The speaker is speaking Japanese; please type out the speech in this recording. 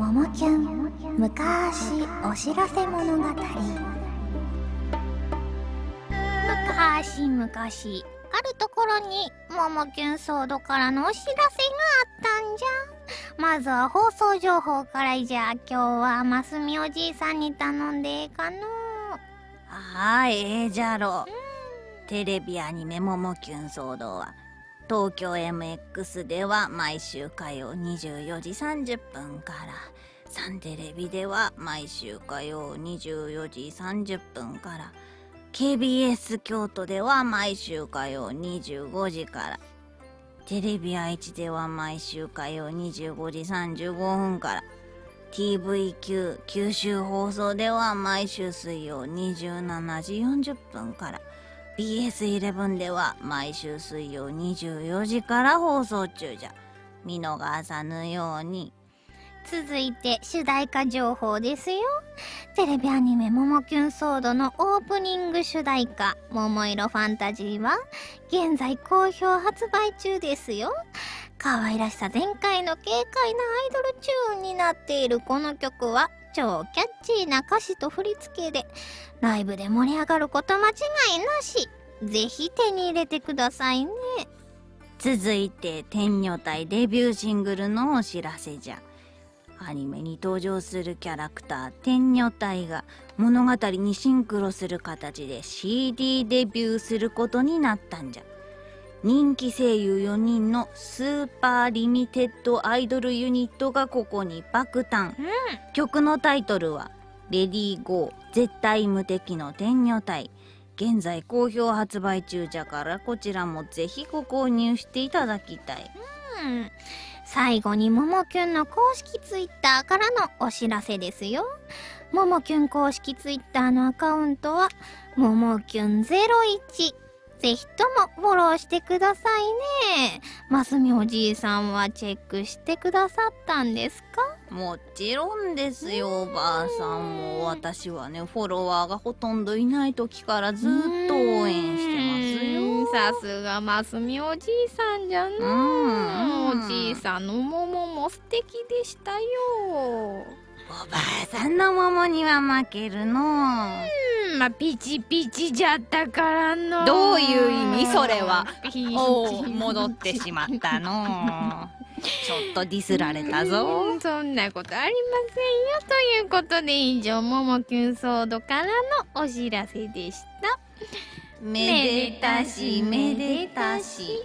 ももキュン昔お知らせ物語。昔昔あるところにももキュンソードからのお知らせがあったんじゃ。まずは放送情報からいじゃ。今日はますみおじいさんに頼んでええかのう。ああ、ええじゃろう。テレビアニメももキュン騒動は東京 MX では毎週火曜24時30分から、サンテレビでは毎週火曜24時30分から、KBS 京都では毎週火曜25時から、テレビ愛知では毎週火曜25時35分から、TVQ 九州放送では毎週水曜27時40分から、BS11 では毎週水曜24時から放送中じゃ。見逃さぬように。続いて主題歌情報ですよ。テレビアニメももキュン騒動のオープニング主題歌ももいろファンタジーは現在好評発売中ですよ。可愛らしさ全開の軽快なアイドルチューンになっているこの曲は超キャッチーな歌詞と振り付けでライブで盛り上がること間違いなし。ぜひ手に入れてくださいね。続いて天女隊デビューシングルのお知らせじゃ。アニメに登場するキャラクター天女隊が物語にシンクロする形で CD デビューすることになったんじゃ。人気声優4人のスーパーリミテッドアイドルユニットがここに爆誕、うん、曲のタイトルはレディーゴー絶対無敵の天女隊。現在好評発売中じゃから、こちらもぜひご購入していただきたい。うん、最後にももキュンの公式ツイッターからのお知らせですよ。ももキュン公式ツイッターのアカウントはももキュン01。ぜひともフォローしてくださいね。ますみおじいさんはチェックしてくださったんですか？もちろんですよ、おばあさんも。私はね、フォロワーがほとんどいない時からずっと応援してますよ。さすがますみおじいさんじゃな。おじいさんのももも素敵でしたよ。おばあさんのももには負けるの。ま、ピチピチじゃったからの。どういう意味それは。おお、戻ってしまったの。ちょっとディスられたぞ。そんなことありませんよ。ということで以上、ももキュン騒動からのお知らせでした。めでたしめでたし。